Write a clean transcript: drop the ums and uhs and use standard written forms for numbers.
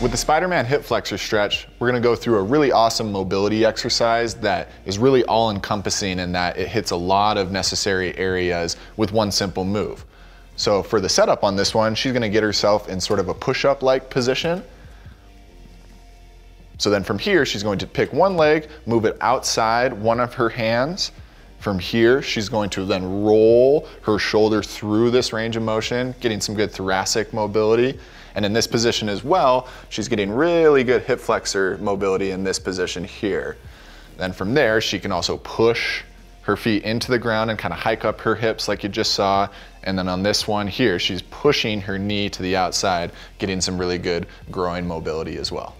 With the Spider-Man hip flexor stretch, we're gonna go through a really awesome mobility exercise that is really all-encompassing in that it hits a lot of necessary areas with one simple move. So for the setup on this one, she's gonna get herself in sort of a push-up-like position. So then from here, she's going to pick one leg, move it outside one of her hands. From here, she's going to then roll her shoulder through this range of motion, getting some good thoracic mobility. And in this position as well, she's getting really good hip flexor mobility in this position here. Then from there, she can also push her feet into the ground and kind of hike up her hips like you just saw. And then on this one here, she's pushing her knee to the outside, getting some really good groin mobility as well.